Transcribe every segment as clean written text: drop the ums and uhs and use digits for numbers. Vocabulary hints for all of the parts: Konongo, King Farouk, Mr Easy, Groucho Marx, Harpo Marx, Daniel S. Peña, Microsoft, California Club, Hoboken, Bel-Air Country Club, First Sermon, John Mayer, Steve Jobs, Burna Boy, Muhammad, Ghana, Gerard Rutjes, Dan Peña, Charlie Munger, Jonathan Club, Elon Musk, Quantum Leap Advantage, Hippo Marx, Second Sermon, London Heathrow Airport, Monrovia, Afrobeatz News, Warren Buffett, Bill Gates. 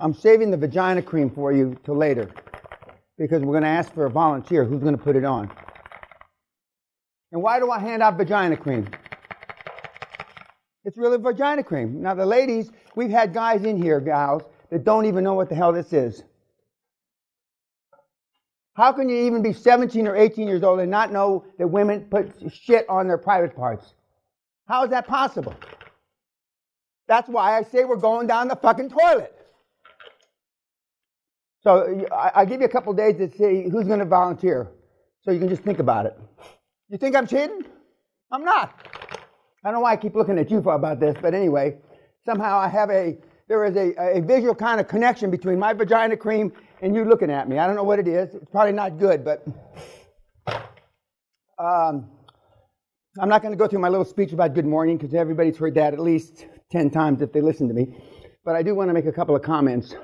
I'm saving the vagina cream for you till later because we're going to ask for a volunteer who's going to put it on. And why do I hand out vagina cream? It's really vagina cream. Now, the ladies, we've had guys in here, gals, that don't even know what the hell this is. How can you even be 17 or 18 years old and not know that women put shit on their private parts? How is that possible? That's why I say we're going down the fucking toilet. So I give you a couple days to see who's going to volunteer, so you can just think about it. You think I'm cheating? I'm not. I don't know why I keep looking at you about this, but anyway, somehow I have there is a visual kind of connection between my vagina cream and you looking at me. I don't know what it is. It's probably not good, but I'm not going to go through my little speech about good morning because everybody's heard that at least 10 times if they listen to me. But I do want to make a couple of comments.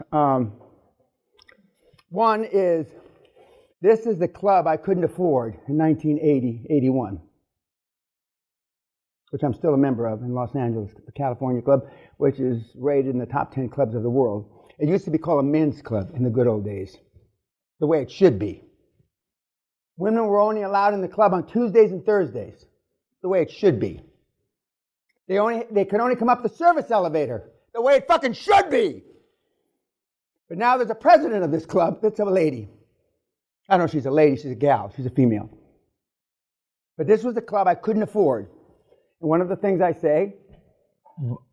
One is, this is the club I couldn't afford in 1980, 81, which I'm still a member of in Los Angeles, the California Club, which is rated in the top 10 clubs of the world. It used to be called a men's club in the good old days, the way it should be. Women were only allowed in the club on Tuesdays and Thursdays, the way it should be. They could only come up the service elevator, the way it fucking should be. But now there's a president of this club that's a lady. I don't know if she's a lady, she's a gal, she's a female. But this was the club I couldn't afford. And one of the things I say,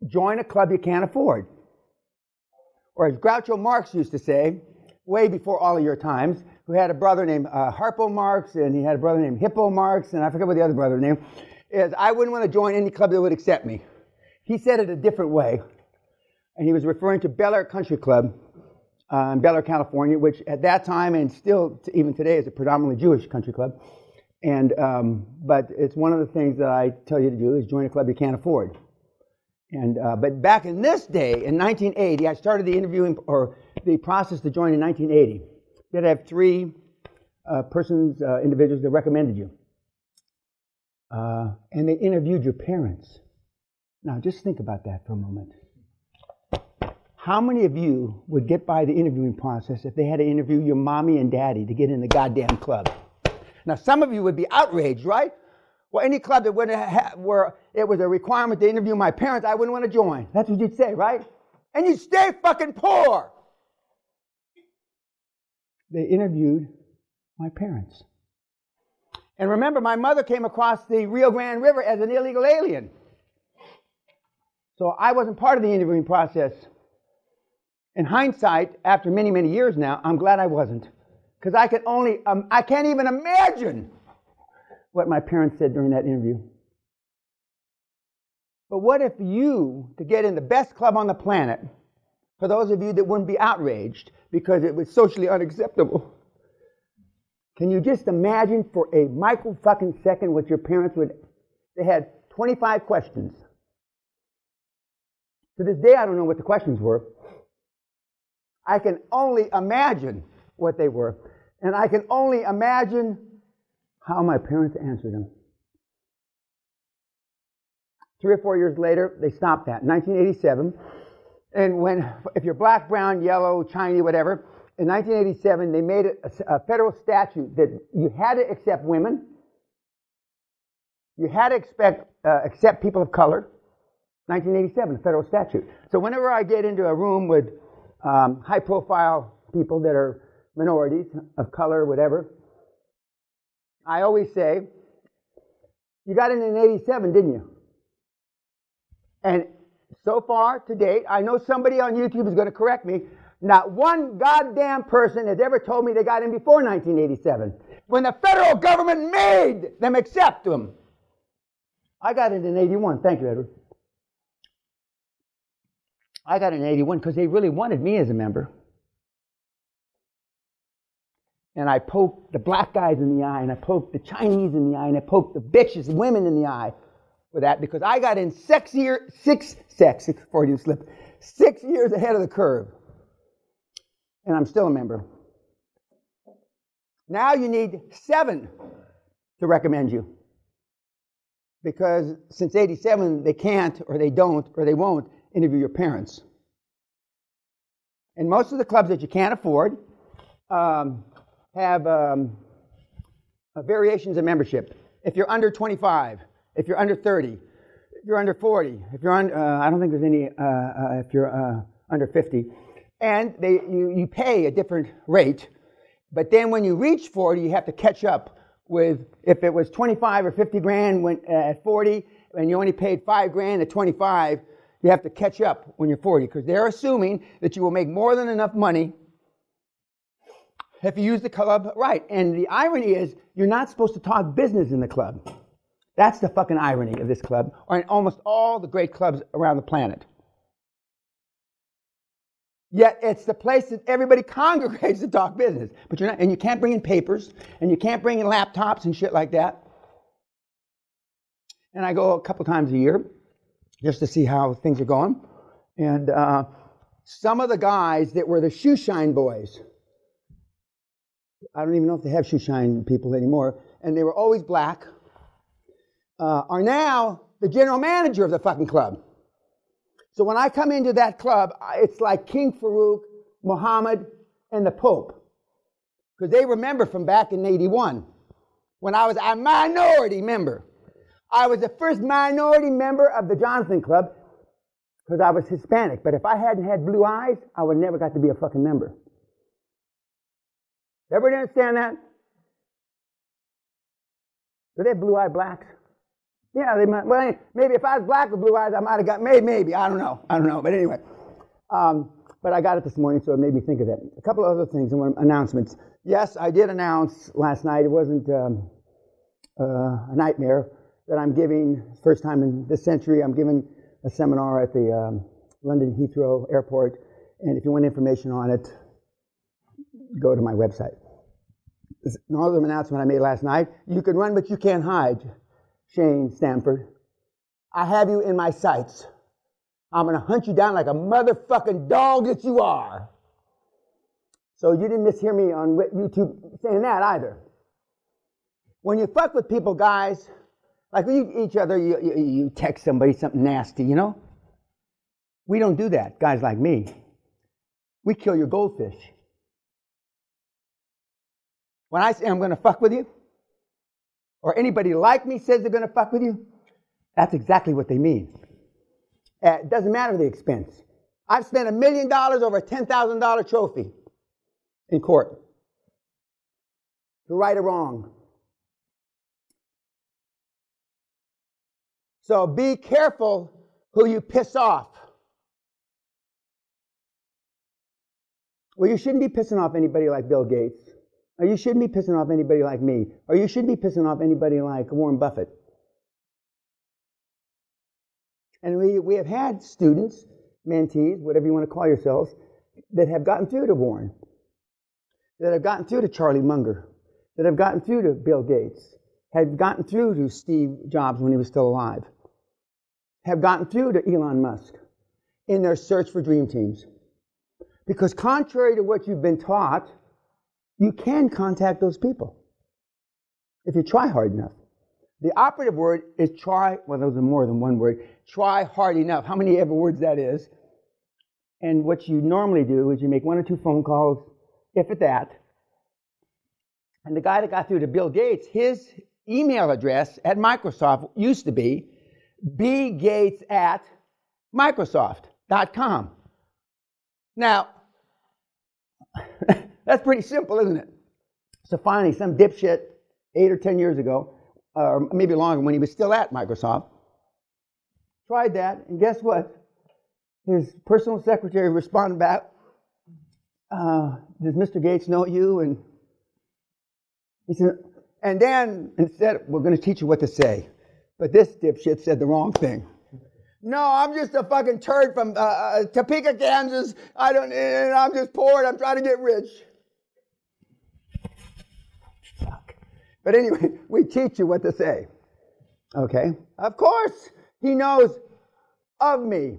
join a club you can't afford. Or as Groucho Marx used to say, way before all of your times, who had a brother named Harpo Marx, and he had a brother named Hippo Marx, and I forget what the other brother's name is. I wouldn't want to join any club that would accept me. He said it a different way, and he was referring to Bel-Air Country Club in Bel-Air, California, which at that time and still even today is a predominantly Jewish country club. And but it's one of the things that I tell you to do is join a club you can't afford. And but back in this day, in 1980, I started the interviewing or the process to join in 1980. Did have three individuals that recommended you, and they interviewed your parents. Now just think about that for a moment. How many of you would get by the interviewing process if they had to interview your mommy and daddy to get in the goddamn club? Now, some of you would be outraged, right? Well, any club that wouldn't have, where it was a requirement to interview my parents, I wouldn't want to join. That's what you'd say, right? And you'd stay fucking poor. They interviewed my parents. And remember, my mother came across the Rio Grande River as an illegal alien. So I wasn't part of the interviewing process. In hindsight, after many, many years now, I'm glad I wasn't, because I can only, I can't even imagine what my parents said during that interview. But what if you, to get in the best club on the planet, for those of you that wouldn't be outraged because it was socially unacceptable, can you just imagine for a micro-fucking-second what your parents would, they had 25 questions. To this day, I don't know what the questions were. I can only imagine what they were. And I can only imagine how my parents answered them. 3 or 4 years later, they stopped that. 1987. And when, if you're black, brown, yellow, Chinese, whatever, in 1987, they made it a federal statute that you had to accept women. You had to accept people of color. 1987, a federal statute. So whenever I get into a room with high-profile people that are minorities of color, whatever, I always say, you got in 87, didn't you? And so far to date, I know somebody on YouTube is going to correct me, not one goddamn person has ever told me they got in before 1987, when the federal government made them accept them. I got in 81. Thank you, Edward. I got in 81 because they really wanted me as a member. And I poked the black guys in the eye, and I poked the Chinese in the eye, and I poked the bitches, women in the eye with that, because I got in six years ahead of the curve. And I'm still a member. Now you need 7 to recommend you. Because since 87, they can't, or they don't, or they won't interview your parents. And most of the clubs that you can't afford have variations in membership. If you're under 25, if you're under 30, if you're under 40, if you're on, I don't think there's any, if you're under 50. And you pay a different rate. But then when you reach 40, you have to catch up with, if it was 25 or 50 grand when, at 40, and you only paid 5 grand at 25, you have to catch up when you're 40, because they're assuming that you will make more than enough money if you use the club right. And the irony is, you're not supposed to talk business in the club. That's the fucking irony of this club, or in almost all the great clubs around the planet. Yet it's the place that everybody congregates to talk business. But you're not, and you can't bring in papers, and you can't bring in laptops and shit like that. And I go a couple times a year just to see how things are going. And some of the guys that were the shoe shine boys, I don't even know if they have shoe shine people anymore, and they were always black, are now the general manager of the fucking club. So when I come into that club, it's like King Farouk, Muhammad, and the Pope. Because they remember from back in '81, when I was a minority member. I was the first minority member of the Jonathan Club, because I was Hispanic. But if I hadn't had blue eyes, I would have never got to be a fucking member. Everybody understand that? Do they have blue-eyed blacks? Yeah, they might. Well, maybe if I was black with blue eyes, I might have got made. Maybe I don't know. I don't know. But anyway, but I got it this morning, so it made me think of it. A couple of other things and announcements. Yes, I did announce last night. It wasn't a nightmare that I'm giving first time in this century. I'm giving a seminar at the London Heathrow Airport, and if you want information on it, go to my website. It's another announcement I made last night. You can run, but you can't hide. Shane Stanford, I have you in my sights. I'm going to hunt you down like a motherfucking dog that you are. So you didn't mishear me on YouTube saying that either. When you fuck with people, guys, like we each other, you text somebody something nasty, you know? We don't do that, guys like me. We kill your goldfish. When I say I'm going to fuck with you, or anybody like me says they're going to fuck with you, that's exactly what they mean. It doesn't matter the expense. I've spent $1 million over a $10,000 trophy in court to right a wrong. So be careful who you piss off. Well, you shouldn't be pissing off anybody like Bill Gates. Or you shouldn't be pissing off anybody like me. Or you shouldn't be pissing off anybody like Warren Buffett. And we have had students, mentees, whatever you want to call yourselves, that have gotten through to Warren, that have gotten through to Charlie Munger, that have gotten through to Bill Gates, have gotten through to Steve Jobs when he was still alive, have gotten through to Elon Musk in their search for dream teams. Because contrary to what you've been taught, you can contact those people if you try hard enough. The operative word is try, well, those are more than one word, try hard enough, how many ever words that is. And what you normally do is you make one or two phone calls, if at that. And the guy that got through to Bill Gates, his email address at Microsoft used to be bgates@microsoft.com. Now, that's pretty simple, isn't it? So finally, some dipshit 8 or 10 years ago, or maybe longer when he was still at Microsoft, tried that, and guess what? His personal secretary responded back, does Mr. Gates know you? And he said, and then instead, we're going to teach you what to say. But this dipshit said the wrong thing. No, I'm just a fucking turd from Topeka, Kansas. And I'm just poor and I'm trying to get rich. But anyway, we teach you what to say. Okay? Of course, he knows of me.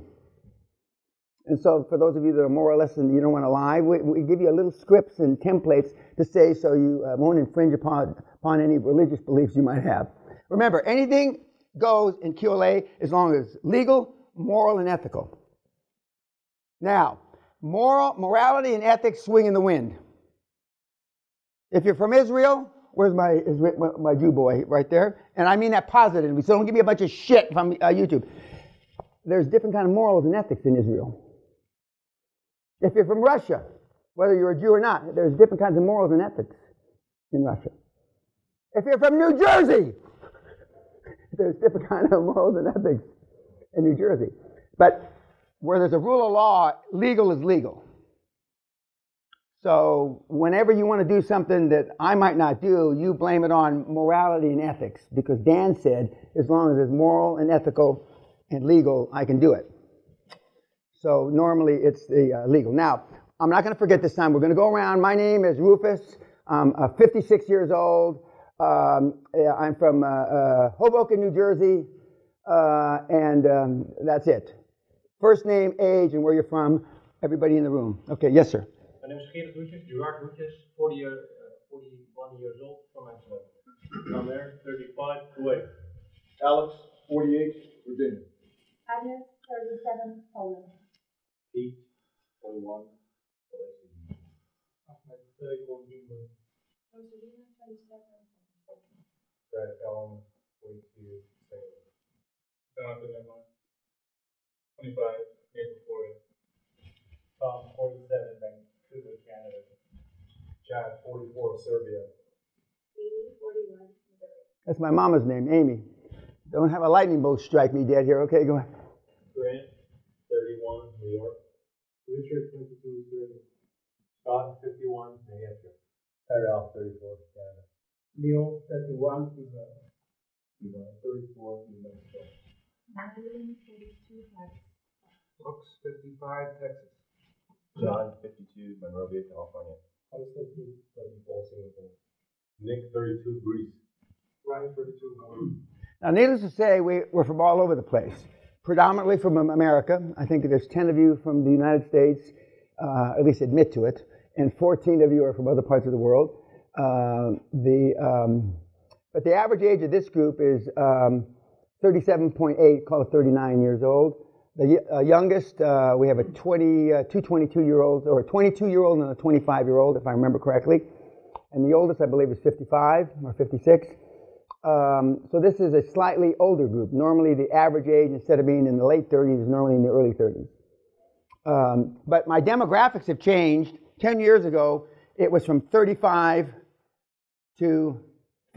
And so for those of you that are moralists and you don't want to lie, we give you little scripts and templates to say so you won't infringe upon any religious beliefs you might have. Remember, anything goes in QLA as long as legal, moral, and ethical. Now, Morality and ethics swing in the wind. If you're from Israel, where's my Jew boy right there? And I mean that positively, so don't give me a bunch of shit from YouTube. There's different kind of morals and ethics in Israel. If you're from Russia, whether you're a Jew or not, there's different kinds of morals and ethics in Russia. If you're from New Jersey, there's different kind of morals and ethics in New Jersey. But where there's a rule of law, legal is legal. So whenever you want to do something that I might not do, you blame it on morality and ethics, because Dan said, as long as it's moral and ethical and legal, I can do it. So normally it's the legal. Now, I'm not going to forget this time. We're going to go around. My name is Rufus. I'm 56 years old. I'm from Hoboken, New Jersey, and that's it. First name, age, and where you're from. Everybody in the room. Okay, yes, sir. My name is Gerard Rutjes, 41 years old, from Amsterdam. John Mayer, 35, Kuwait. Alex, 48, Virginia. Agnes, 37, Poland. Pete, 41, Poland. Ahmed, 31, England. Rosalina, 27. Brad Allen, 42, Salem. Jonathan Emma, 25, April 40th. Tom, 47, Vancouver, Canada. Chad, 44, Serbia. Amy, 41, Missouri. That's my mama's name, Amy. Don't have a lightning bolt strike me dead here. Okay, go ahead. Grant, 31, New York. Richard, 22, Jersey. Scott, 51, New Hampshire. Tyrell, 34, Canada. Neil, 31, Israel. Eva, 34, New Mexico. Madeline, 42, Texas. Brooks, 55, Texas. John, 52, Monrovia, California. Constantine, 34, Singapore. Nick, 32, Greece. Ryan, 32, Hawaii. Now, needless to say, we're from all over the place, predominantly from America. I think there's 10 of you from the United States, at least admit to it, and 14 of you are from other parts of the world. But the average age of this group is 37.8, call it 39 years old. The youngest, we have two 22-year-olds, or a 22-year-old and a 25-year-old, if I remember correctly. And the oldest, I believe, is 55 or 56. So this is a slightly older group. Normally the average age, instead of being in the late 30s, is normally in the early 30s. But my demographics have changed. 10 years ago, it was from 35 to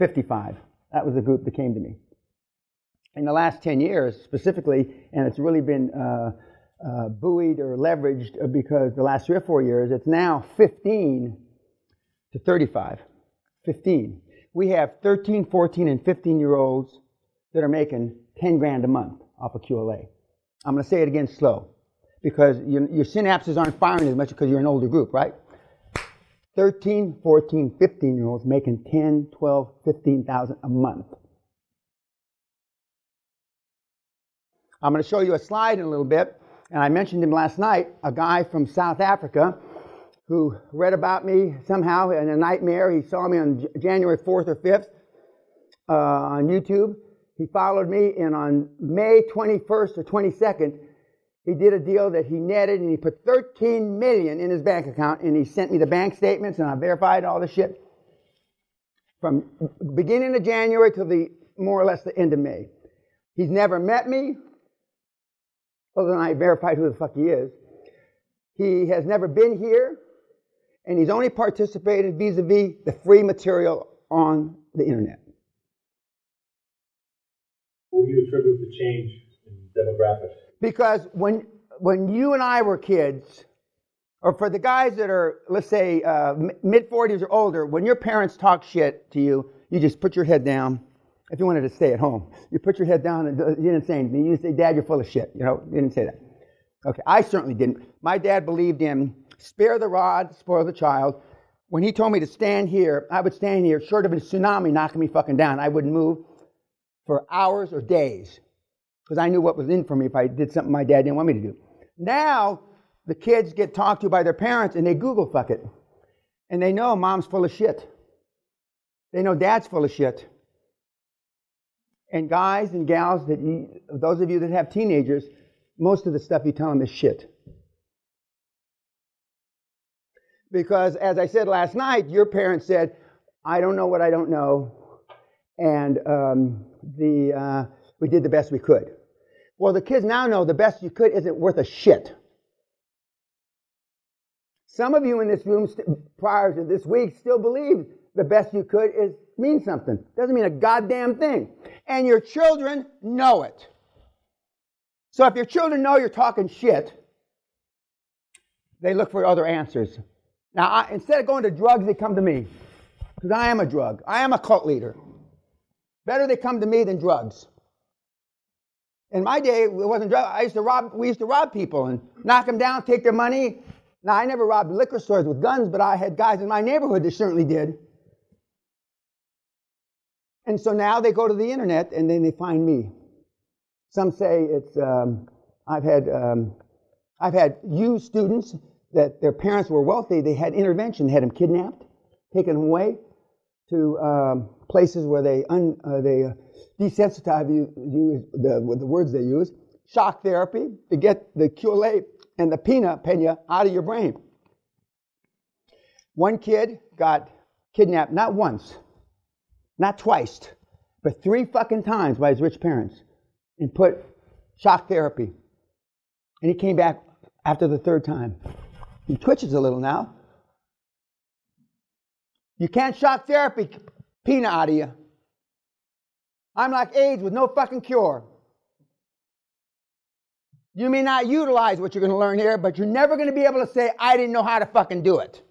55. That was the group that came to me. In the last 10 years, specifically, and it's really been buoyed or leveraged because the last 3 or 4 years, it's now 15 to 35. 15. We have 13, 14, and 15-year-olds that are making 10 grand a month off of QLA. I'm going to say it again slow, because your synapses aren't firing as much because you're an older group, right? 13, 14, 15-year-olds making 10, 12, 15,000 a month. I'm going to show you a slide in a little bit, and I mentioned him last night, a guy from South Africa who read about me somehow in a nightmare. He saw me on January 4th or 5th on YouTube. He followed me, and on May 21st or 22nd, he did a deal that he netted, and he put $13 million in his bank account, and he sent me the bank statements, and I verified all the shit from beginning of January till the more or less the end of May. He's never met me, other than I verified who the fuck he is. He has never been here, and he's only participated vis-a-vis the free material on the internet. What do you attribute the change in demographics? Because when you and I were kids, or for the guys that are, let's say, mid-40s or older, when your parents talk shit to you, you just put your head down. If you wanted to stay at home, you put your head down and you didn't say anything. You say, Dad, you're full of shit. You know, you didn't say that. Okay, I certainly didn't. My dad believed in spare the rod, spoil the child. When he told me to stand here, I would stand here, short of a tsunami knocking me fucking down. I wouldn't move for hours or days because I knew what was in for me if I did something my dad didn't want me to do. Now, the kids get talked to by their parents and they Google fuck it. And they know mom's full of shit. They know dad's full of shit. And guys and gals, those of you that have teenagers, most of the stuff you tell them is shit. Because as I said last night, your parents said, I don't know what I don't know, and we did the best we could. Well, the kids now know the best you could isn't worth a shit. Some of you in this room prior to this week still believe the best you could means something. Doesn't mean a goddamn thing. And your children know it. So if your children know you're talking shit, they look for other answers. Now, instead of going to drugs, they come to me. Because I am a drug. I am a cult leader. Better they come to me than drugs. In my day, it wasn't drugs. We used to rob people and knock them down, take their money. Now, I never robbed liquor stores with guns, but I had guys in my neighborhood that certainly did. And so now they go to the internet and then they find me. Some say it's, I've had youth students that their parents were wealthy, they had intervention, they had them kidnapped, taken them away to places where they desensitize you, the words they use, shock therapy to get the QLA and the Peña out of your brain. One kid got kidnapped not once, not twice, but 3 fucking times by his rich parents and put shock therapy. And he came back after the 3rd time. He twitches a little now. You can't shock therapy Peña out of you. I'm like AIDS with no fucking cure. You may not utilize what you're going to learn here, but you're never going to be able to say, I didn't know how to fucking do it.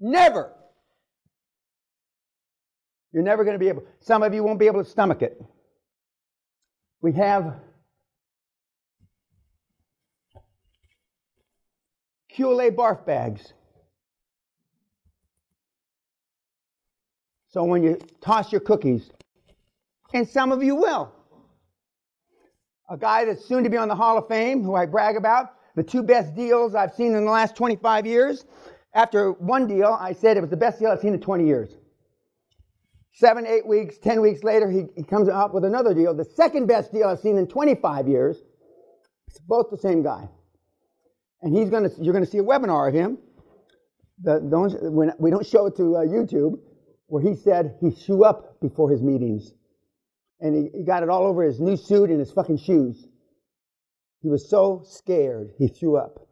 Never. You're never going to be able. Some of you won't be able to stomach it. We have QLA barf bags. So when you toss your cookies, and some of you will. A guy that's soon to be on the Hall of Fame, who I brag about, the 2 best deals I've seen in the last 25 years. After one deal, I said it was the best deal I've seen in 20 years. 7, 8 weeks, 10 weeks later, he comes up with another deal, the 2nd best deal I've seen in 25 years. It's both the same guy. And you're going to see a webinar of him. We don't show it to YouTube, where he said he threw up before his meetings. And he got it all over his new suit and his fucking shoes. He was so scared, he threw up.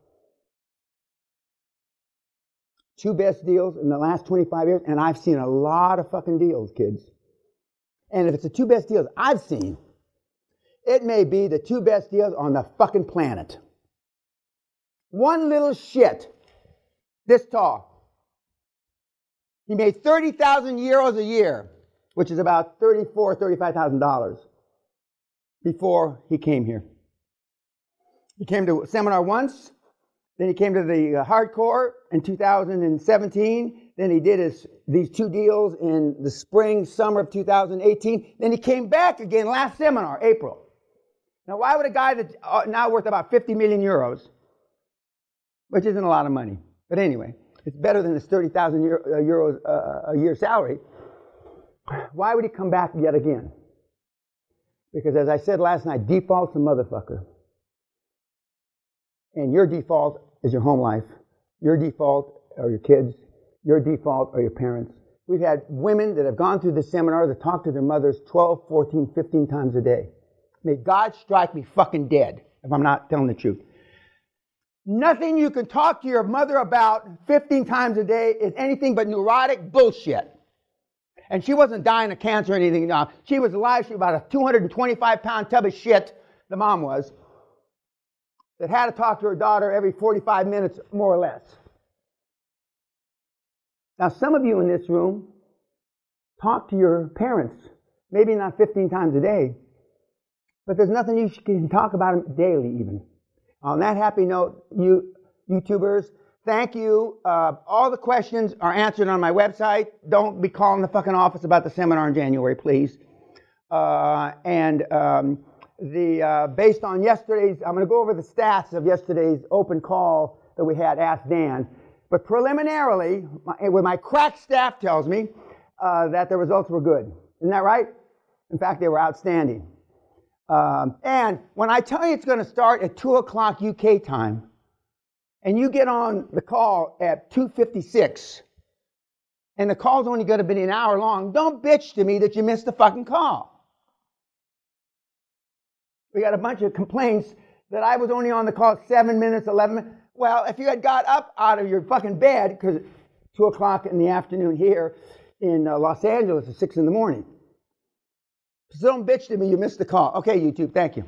2 best deals in the last 25 years, and I've seen a lot of fucking deals, kids. And if it's the 2 best deals I've seen, it may be the 2 best deals on the fucking planet. One little shit, this tall. He made 30,000 euros a year, which is about $34,000, $35,000 before he came here. He came to a seminar once, then he came to the hardcore in 2017, then he did these 2 deals in the spring, summer of 2018, then he came back again last seminar, April. Now why would a guy that's now worth about 50 million euros, which isn't a lot of money, but anyway, it's better than his 30,000 euros a year salary, why would he come back yet again? Because as I said last night, default's a motherfucker. And your default is your home life. Your default are your kids. Your default are your parents. We've had women that have gone through this seminar that talk to their mothers 12, 14, 15 times a day. May God strike me fucking dead if I'm not telling the truth. Nothing you can talk to your mother about 15 times a day is anything but neurotic bullshit. And she wasn't dying of cancer or anything. No. She was alive. She was about a 225-pound tub of shit, the mom was, that had to talk to her daughter every 45 minutes, more or less. Now, some of you in this room talk to your parents, maybe not 15 times a day, but there's nothing you can talk about them daily even. On that happy note, you YouTubers, thank you. All the questions are answered on my website. Don't be calling the fucking office about the seminar in January, please. Based on yesterday's, I'm going to go over the stats of yesterday's open call that we had, Ask Dan. But preliminarily, my crack staff tells me that the results were good. Isn't that right? In fact, they were outstanding. And when I tell you it's going to start at 2 o'clock UK time, and you get on the call at 2:56, and the call's only going to be an hour long, don't bitch to me that you missed the fucking call. We got a bunch of complaints that I was only on the call 7 minutes, 11 minutes. Well, if you had got up out of your fucking bed, because it's 2 o'clock in the afternoon here in Los Angeles, it's 6 in the morning. So don't bitch to me, you missed the call. Okay, YouTube, thank you.